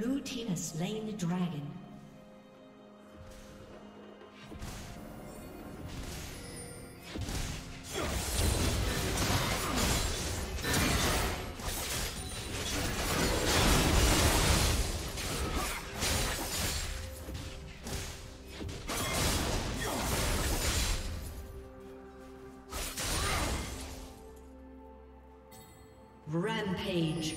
Blue team has slain the dragon. Rampage.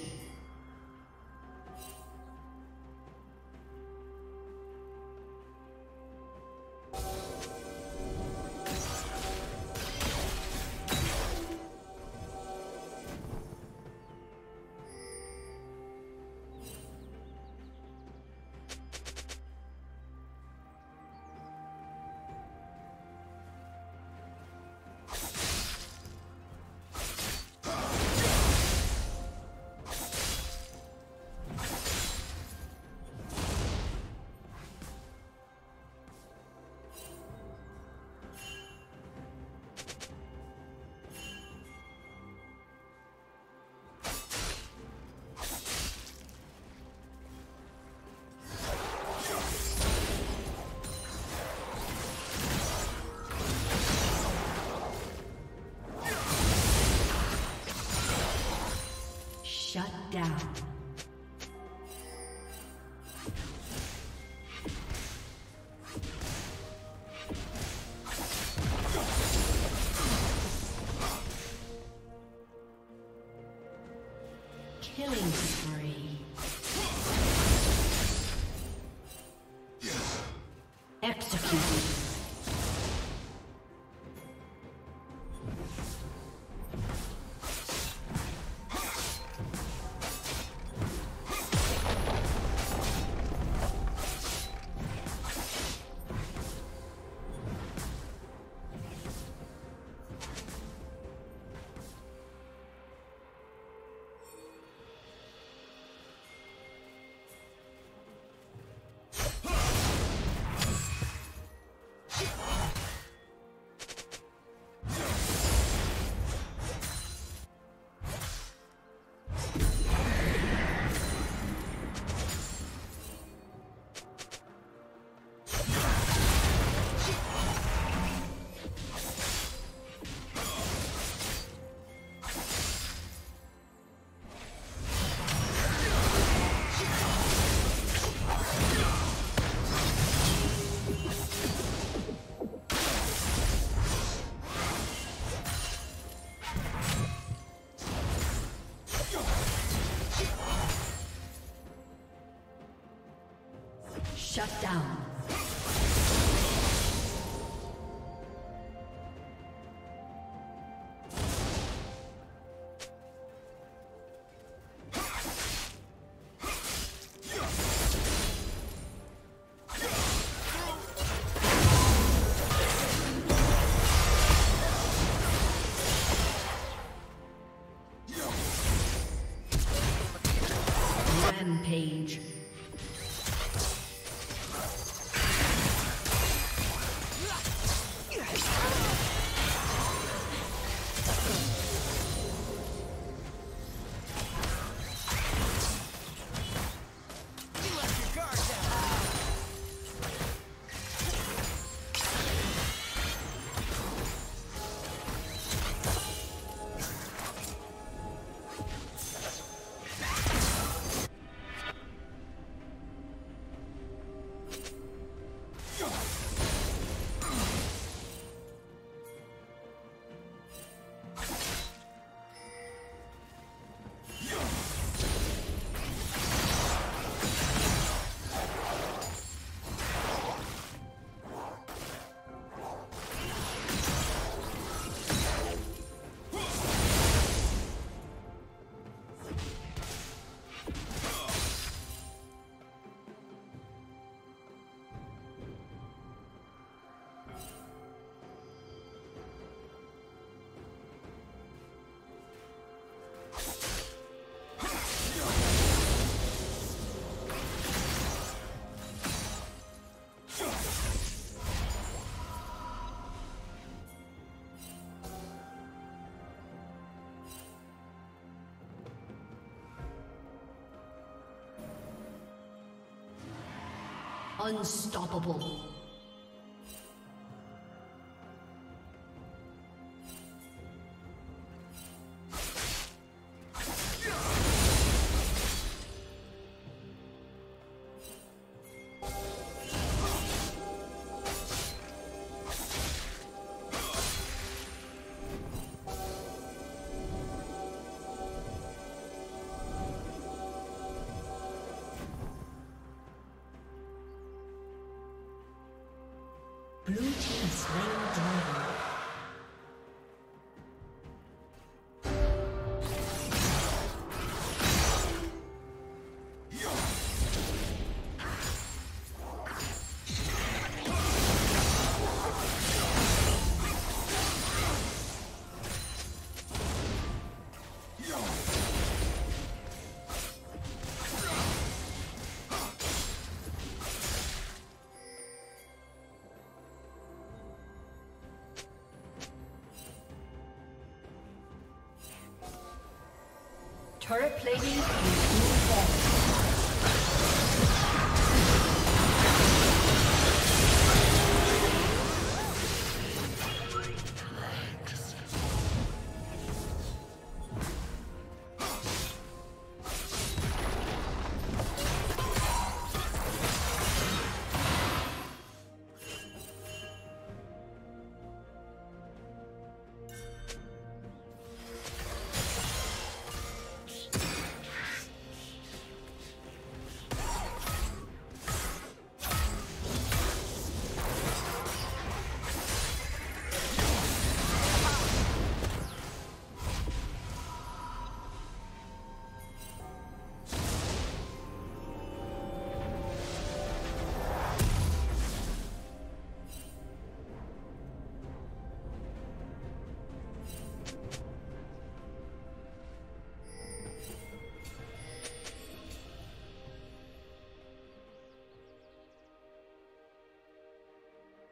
Shut down. Killing spree. Executed. Shut down. Rampage. Unstoppable. Blue team slain dragon. Turret plating is moved on.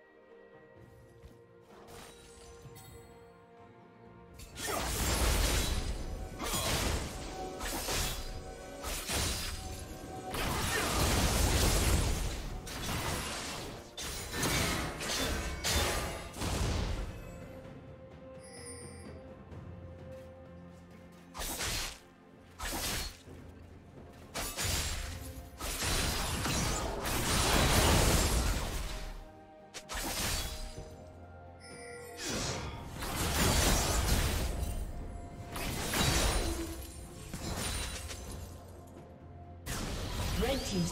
Red team's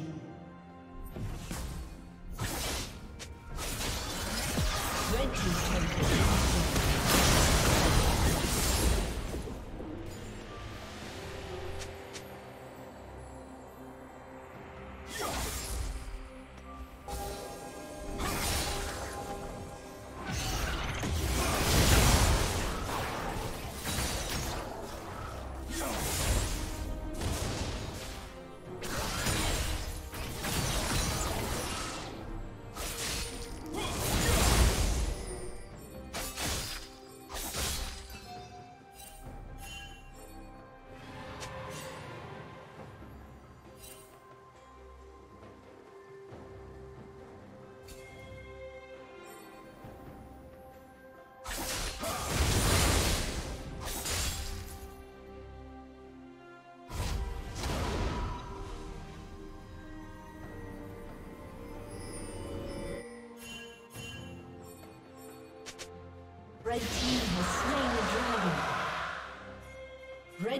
Red team's turret. Red team has slain the dragon.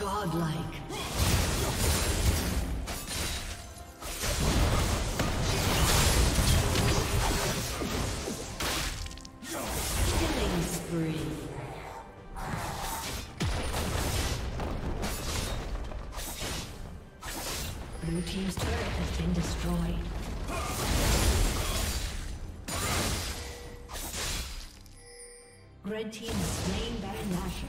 Godlike. Killing spree. Blue team's turret has been destroyed. Red team is slain Baron Nashor.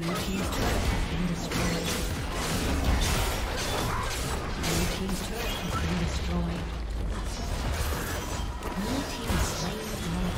Blue team's turret has been destroyed. Blue team's turret has been destroyed. Blue team is slain enemy.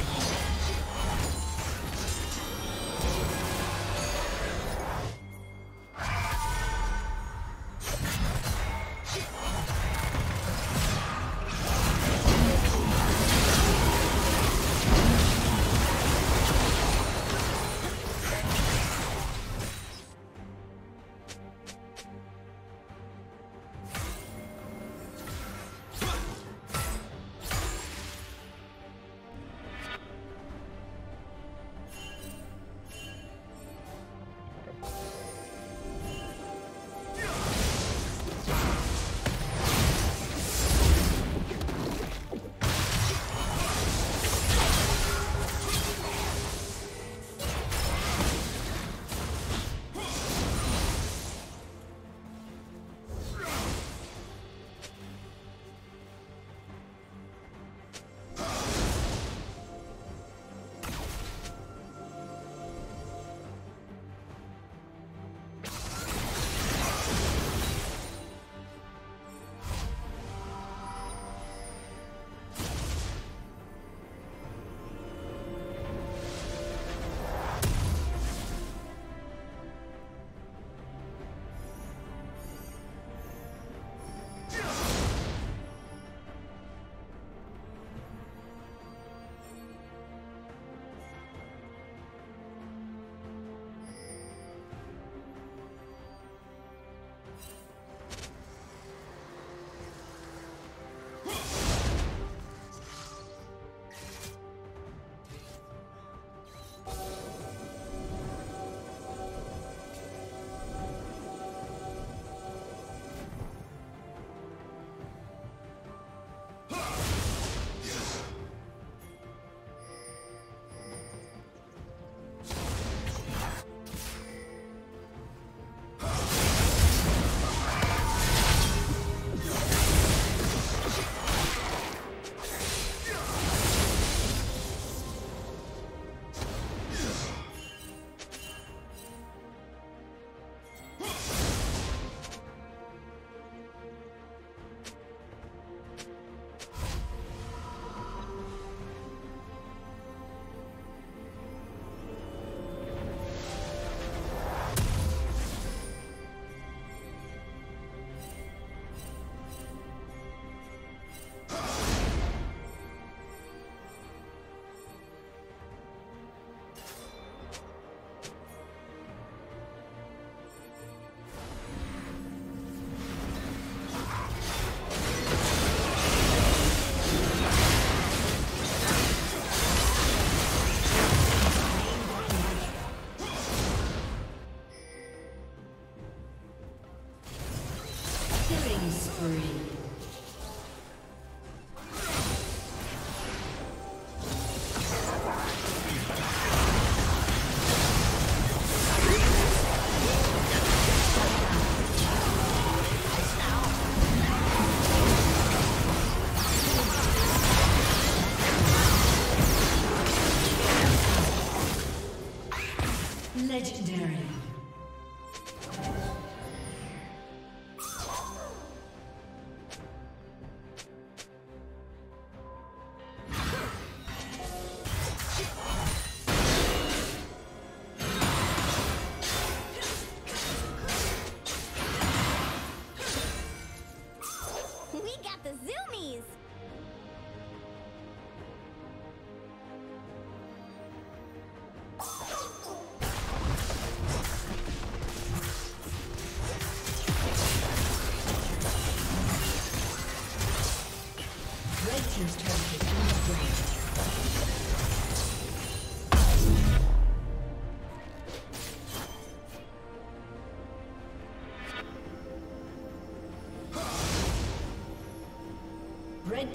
Red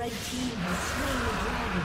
Red team has slain the dragon.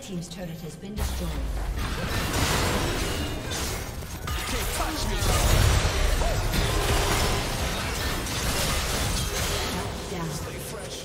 Team's turret has been destroyed. Touch me! Shut down. Stay fresh.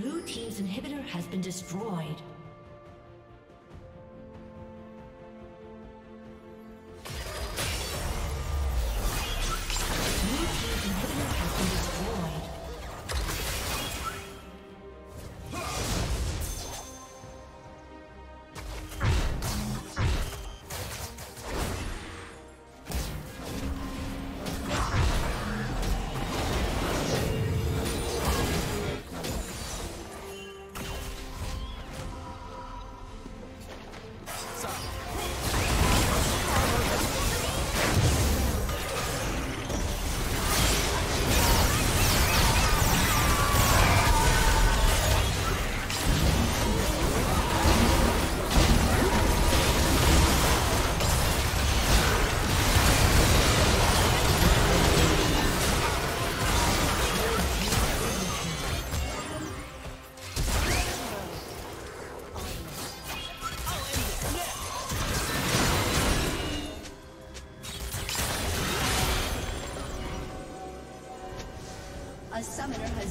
Blue team's inhibitor has been destroyed.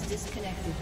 Disconnected.